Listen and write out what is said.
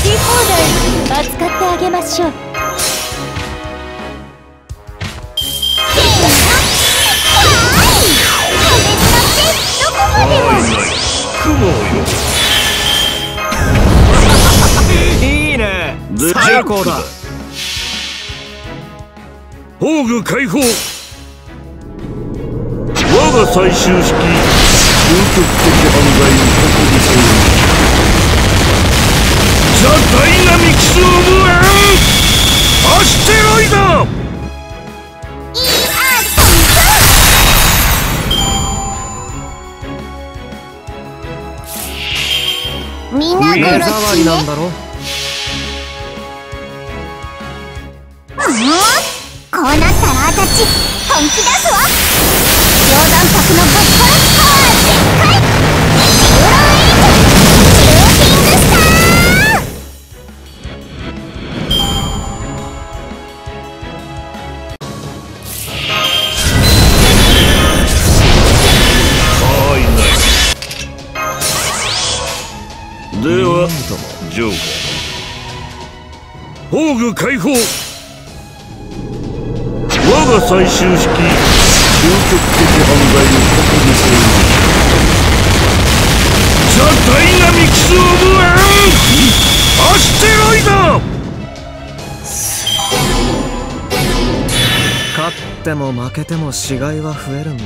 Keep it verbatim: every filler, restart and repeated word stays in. し放題扱ってあげましょう。いいね、最高だ。宝具解放。我が最終式究極的犯罪を確立。ザ・ダイナミクス・オブ・アンアステロイド。みんな殺しなんだろ。うん、こうなったらあたち本気出すわ。冗談宅のぶっ殺しパワー全開。ではジョーカー、宝具解放。我が最終式究極的犯罪を確認する。ザ・ダイナミクス・オブ・アンアステロイド。勝っても負けても死骸は増えるんだ。